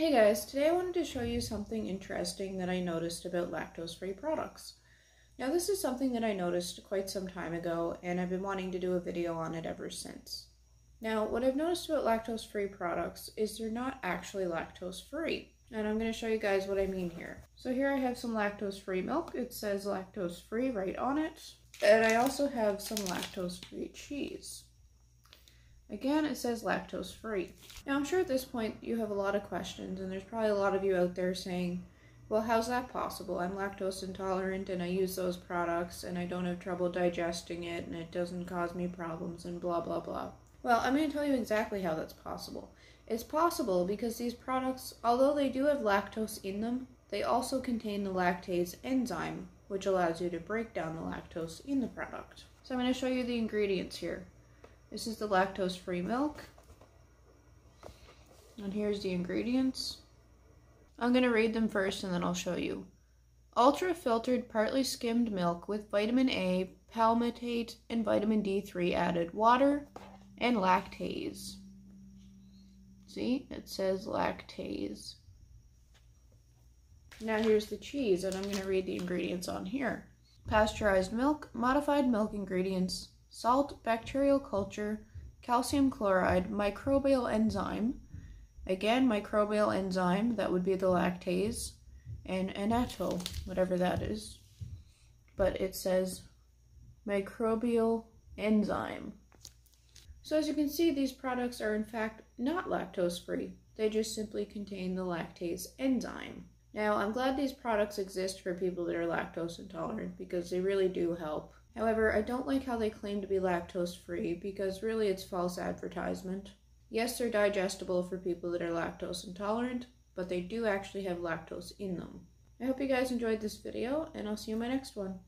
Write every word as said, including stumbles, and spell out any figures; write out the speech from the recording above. Hey guys, today I wanted to show you something interesting that I noticed about lactose-free products. Now this is something that I noticed quite some time ago and I've been wanting to do a video on it ever since. Now what I've noticed about lactose-free products is they're not actually lactose-free, and I'm going to show you guys what I mean here. So here I have some lactose-free milk. It says lactose-free right on it, and I also have some lactose-free cheese. Again, it says lactose-free. Now, I'm sure at this point you have a lot of questions, and there's probably a lot of you out there saying, well, how's that possible? I'm lactose intolerant, and I use those products, and I don't have trouble digesting it, and it doesn't cause me problems, and blah, blah, blah. Well, I'm going to tell you exactly how that's possible. It's possible because these products, although they do have lactose in them, they also contain the lactase enzyme, which allows you to break down the lactose in the product. So I'm going to show you the ingredients here. This is the lactose-free milk, and here's the ingredients. I'm going to read them first and then I'll show you. Ultra-filtered, partly skimmed milk with vitamin A, palmitate, and vitamin D three added, water, and lactase. See, it says lactase. Now here's the cheese, and I'm going to read the ingredients on here. Pasteurized milk, modified milk ingredients, salt, bacterial culture, calcium chloride, microbial enzyme, again microbial enzyme, that would be the lactase, and anato, whatever that is, but it says microbial enzyme. So as you can see, these products are in fact not lactose free, they just simply contain the lactase enzyme. Now I'm glad these products exist for people that are lactose intolerant because they really do help. However, I don't like how they claim to be lactose-free because really it's false advertisement. Yes, they're digestible for people that are lactose intolerant, but they do actually have lactose in them. I hope you guys enjoyed this video, and I'll see you in my next one.